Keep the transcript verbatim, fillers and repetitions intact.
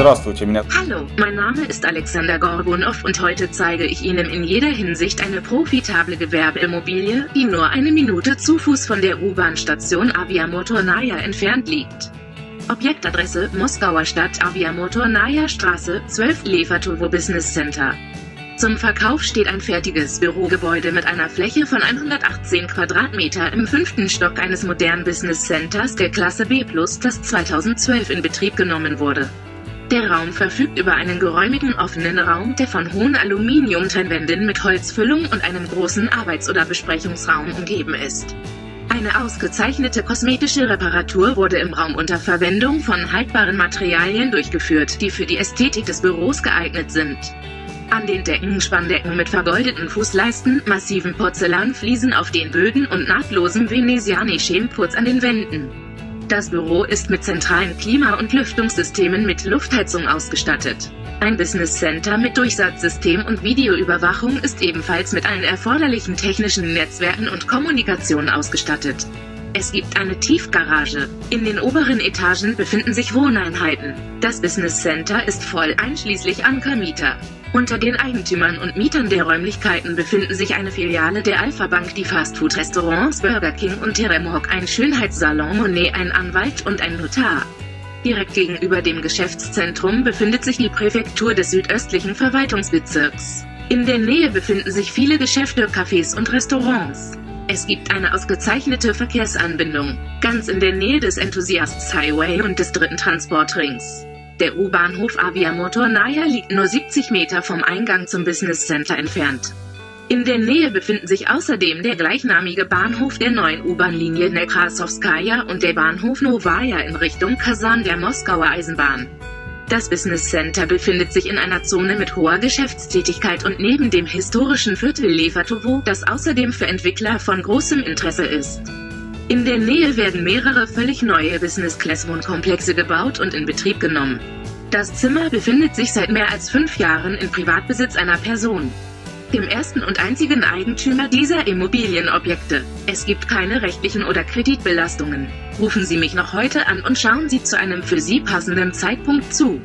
Здравствуйте, меня... Hallo, mein Name ist Alexander Gorbunov und heute zeige ich Ihnen in jeder Hinsicht eine profitable Gewerbeimmobilie, die nur eine Minute zu Fuß von der U-Bahn-Station Aviamotornaya entfernt liegt. Objektadresse Moskauer Stadt Aviamotornaya Straße zwölf Lefortovo Business Center. Zum Verkauf steht ein fertiges Bürogebäude mit einer Fläche von hundertachtzehn Quadratmeter im fünften Stock eines modernen Business Centers der Klasse B plus, das zweitausendzwölf in Betrieb genommen wurde. Der Raum verfügt über einen geräumigen offenen Raum, der von hohen Aluminiumtrennwänden mit Holzfüllung und einem großen Arbeits- oder Besprechungsraum umgeben ist. Eine ausgezeichnete kosmetische Reparatur wurde im Raum unter Verwendung von haltbaren Materialien durchgeführt, die für die Ästhetik des Büros geeignet sind. An den Decken Spanndecken mit vergoldeten Fußleisten, massiven Porzellanfliesen auf den Böden und nahtlosem venezianischen Putz an den Wänden. Das Büro ist mit zentralen Klima- und Lüftungssystemen mit Luftheizung ausgestattet. Ein Business Center mit Durchsatzsystem und Videoüberwachung ist ebenfalls mit allen erforderlichen technischen Netzwerken und Kommunikation ausgestattet. Es gibt eine Tiefgarage. In den oberen Etagen befinden sich Wohneinheiten. Das Business Center ist voll einschließlich Ankermieter. Unter den Eigentümern und Mietern der Räumlichkeiten befinden sich eine Filiale der Alpha Bank, die Fastfood-Restaurants Burger King und Teremok, ein Schönheitssalon Monet, ein Anwalt und ein Notar. Direkt gegenüber dem Geschäftszentrum befindet sich die Präfektur des südöstlichen Verwaltungsbezirks. In der Nähe befinden sich viele Geschäfte, Cafés und Restaurants. Es gibt eine ausgezeichnete Verkehrsanbindung, ganz in der Nähe des Enthusiasts Highway und des dritten Transportrings. Der U-Bahnhof Aviamotornaya liegt nur siebzig Meter vom Eingang zum Business Center entfernt. In der Nähe befinden sich außerdem der gleichnamige Bahnhof der neuen U-Bahn-Linie Nekrasovskaya und der Bahnhof Novaya in Richtung Kasan der Moskauer Eisenbahn. Das Business Center befindet sich in einer Zone mit hoher Geschäftstätigkeit und neben dem historischen Viertel Lefortovo, das außerdem für Entwickler von großem Interesse ist. In der Nähe werden mehrere völlig neue Business-Class-Wohnkomplexe gebaut und in Betrieb genommen. Das Zimmer befindet sich seit mehr als fünf Jahren in Privatbesitz einer Person, dem ersten und einzigen Eigentümer dieser Immobilienobjekte. Es gibt keine rechtlichen oder Kreditbelastungen. Rufen Sie mich noch heute an und schauen Sie zu einem für Sie passenden Zeitpunkt zu.